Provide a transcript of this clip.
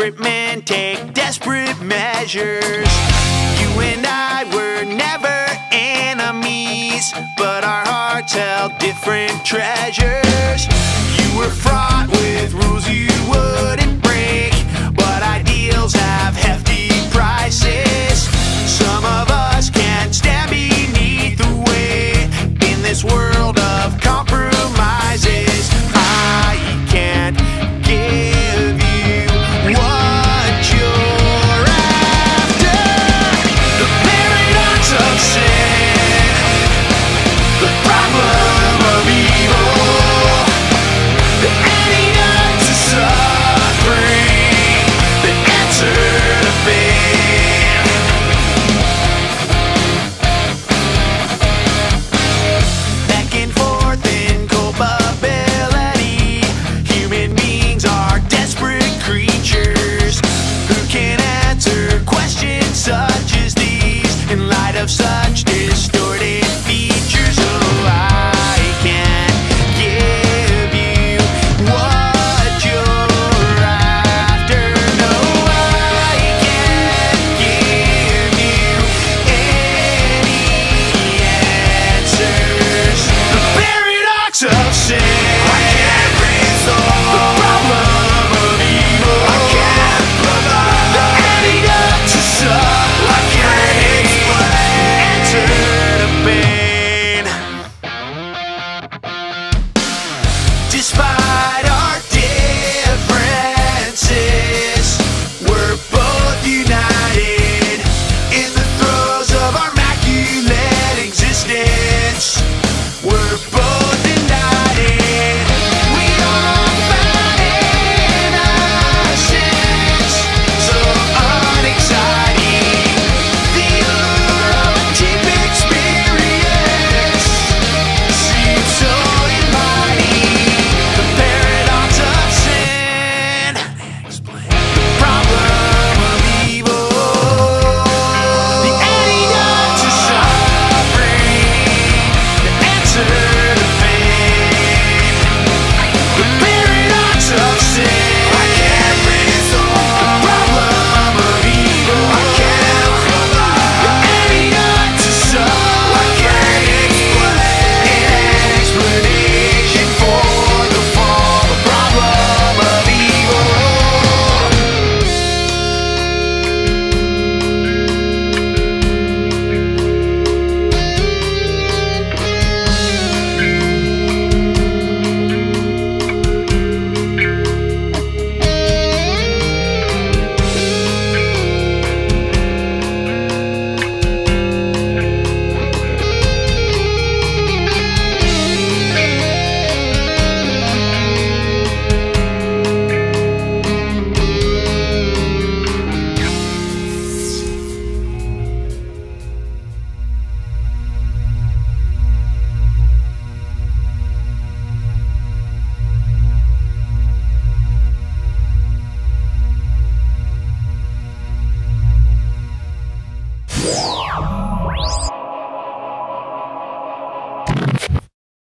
desperate men take desperate measures. You and I were never enemies, but our hearts held different treasures. You were fraught with rules you wouldn't break, but ideals have hefty prices. Some of us can't stand beneath the weight in this world of compromises. I can't give you what you're after. The paradox of sin, the problem of evil, the antidote to suffering, the answer to fear. Back and forth in culpability, human beings are desperate creatures who can answer questions such as these in light of such distorted features. Oh, I can't give you what you're after. No, I can't give you any answers. The paradox of sin, I can't resolve. The problem of evil, I can't provide. The antidote to suffering, I can't explain. The answer to pain. Despite our differences, we're both united in the throes of our immaculate existence. We're both united. We are found in innocence, so unexciting. The allure of a cheap experience seems so inviting. The paradox of sin, the problem of evil, the antidote to suffering, the answer to pain. The paradox of sin, I can't resolve. The problem of evil, I can't provide. The antidote to suffering, I can't explain. An explanation for the fall, the problem of evil. Wow.